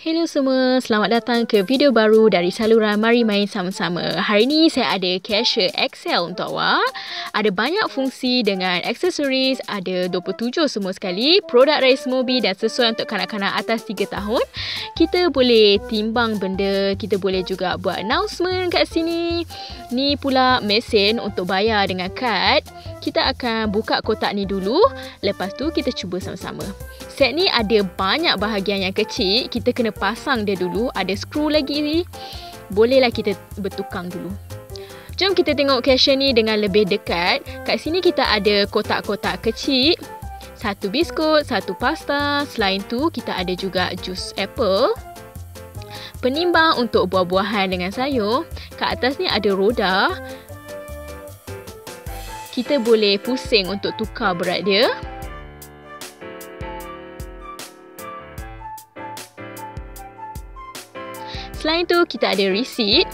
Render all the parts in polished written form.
Hello semua, selamat datang ke video baru dari saluran Mari Main Sama-sama. Hari ini saya ada Cashier XL untuk awak. Ada banyak fungsi dengan aksesoris, ada 27 semua sekali. Produk dari Smobi dan sesuai untuk kanak-kanak atas 3 tahun. Kita boleh timbang benda, kita boleh juga buat announcement kat sini. Ni pula mesin untuk bayar dengan kad. Kita akan buka kotak ni dulu, lepas tu kita cuba sama-sama. Set ni ada banyak bahagian yang kecil, kita kena pasang dia dulu. Ada skru lagi ni. Bolehlah kita bertukang dulu. Jom kita tengok cashier ni dengan lebih dekat. Kat sini kita ada kotak-kotak kecil. Satu biskut, satu pasta. Selain tu kita ada juga jus apple. Penimbang untuk buah-buahan dengan sayur. Kat atas ni ada roda. Kita boleh pusing untuk tukar berat dia. Selain tu, kita ada receipt.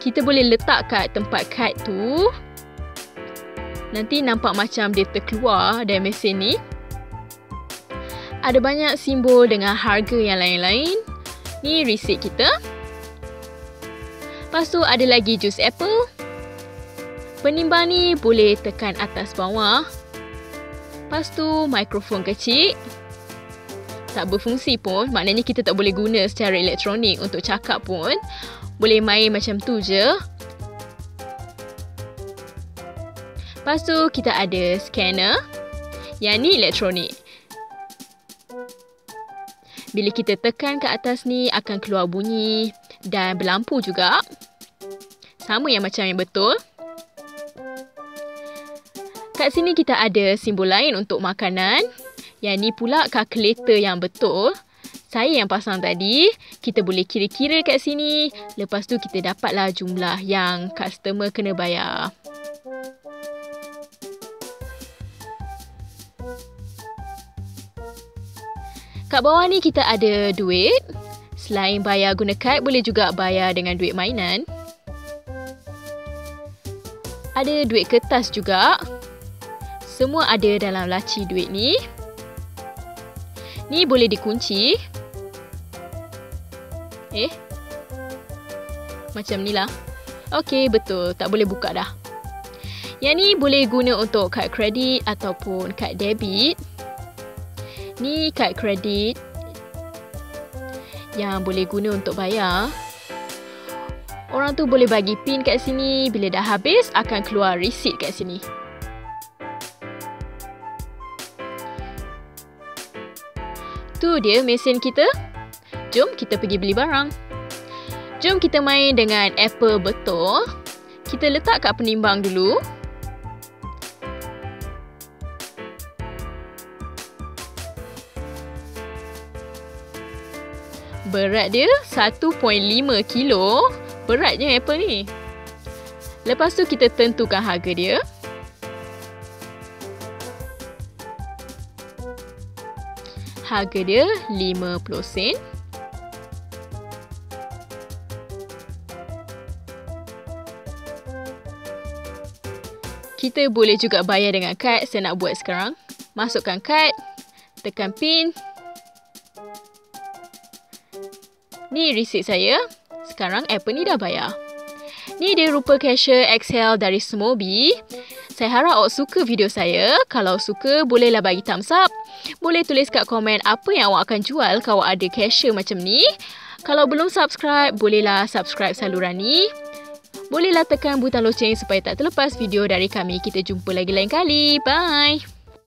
Kita boleh letak kat tempat kad tu. Nanti nampak macam dia terkeluar dari mesin ni. Ada banyak simbol dengan harga yang lain-lain. Ni receipt kita. Lepas tu ada lagi jus apple. Penimbang ni boleh tekan atas bawah. Lepas tu mikrofon kecil. Tak berfungsi pun, maknanya kita tak boleh guna secara elektronik untuk cakap pun. Boleh main macam tu je. Lepas tu kita ada scanner. Yang ni elektronik. Bila kita tekan ke atas ni akan keluar bunyi dan berlampu juga. Sama yang macam yang betul. Kat sini kita ada simbol lain untuk makanan. Yang ni pula kalkulator yang betul. Saya yang pasang tadi. Kita boleh kira-kira kat sini. Lepas tu kita dapatlah jumlah yang customer kena bayar. Kat bawah ni kita ada duit. Selain bayar guna kad, boleh juga bayar dengan duit mainan. Ada duit kertas juga. Semua ada dalam laci duit ni. Ni boleh dikunci. Macam ni lah. Okey, betul. Tak boleh buka dah. Yang ni boleh guna untuk kad kredit ataupun kad debit. Ni kad kredit yang boleh guna untuk bayar. Orang tu boleh bagi pin kat sini. Bila dah habis, akan keluar receipt kat sini. Tu dia mesin kita. Jom kita pergi beli barang. Jom kita main dengan apple betul. Kita letak kat penimbang dulu. Berat dia 1.5 kilo. Beratnya apple ni. Lepas tu kita tentukan harga dia. Harga dia 50 sen. Kita boleh juga bayar dengan kad. Saya nak buat sekarang. Masukkan kad. Tekan pin. Ni receipt saya. Sekarang apple ni dah bayar. Ni dia rupa Cashier XL dari Smobi. Saya harap awak suka video saya. Kalau suka, bolehlah bagi thumbs up. Boleh tulis kat komen apa yang awak akan jual kalau awak ada cashier macam ni. Kalau belum subscribe, bolehlah subscribe saluran ni. Bolehlah tekan butang loceng supaya tak terlepas video dari kami. Kita jumpa lagi lain kali. Bye!